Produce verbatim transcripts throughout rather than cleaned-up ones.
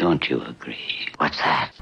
Don't you agree? What's that?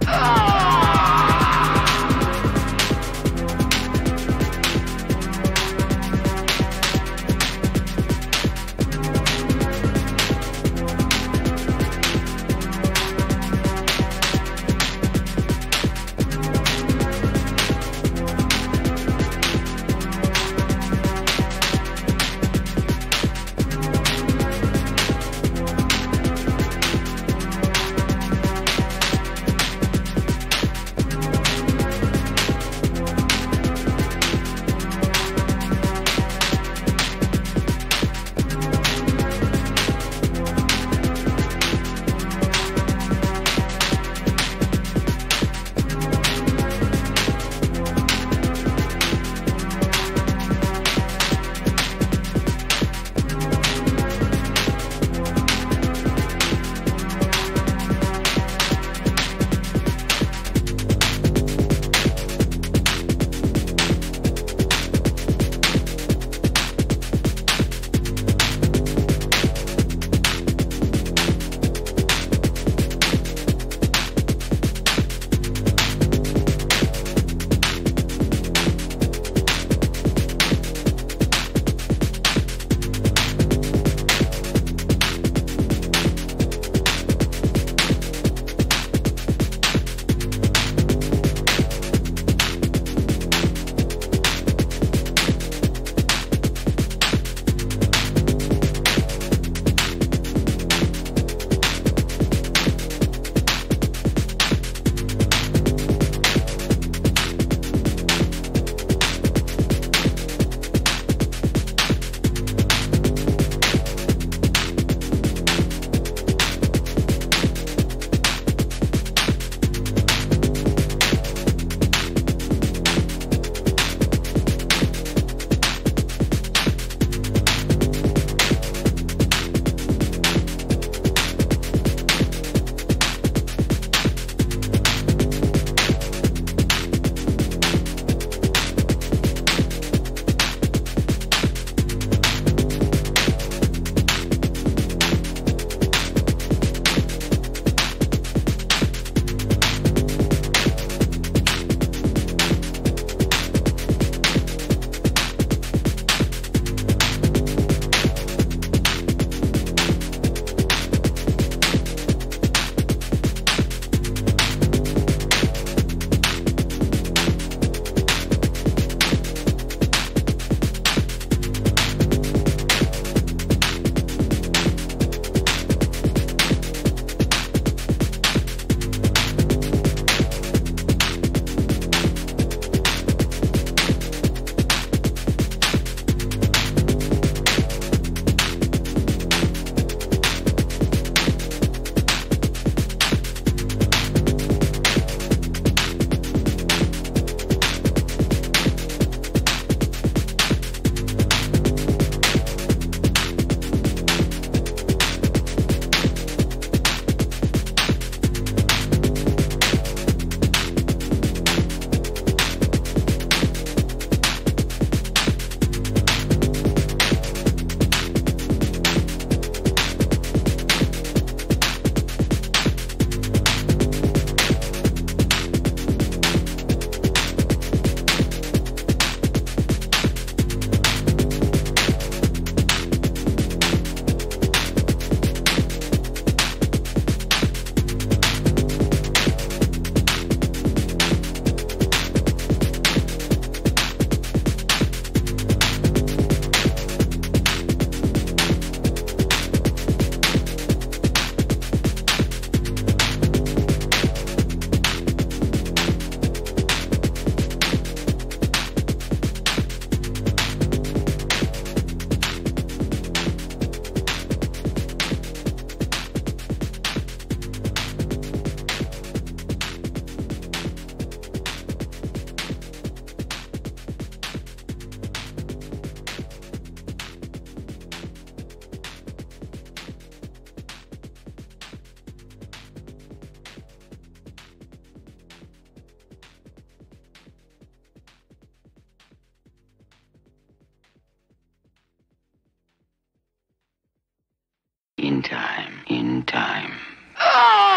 In time, in time.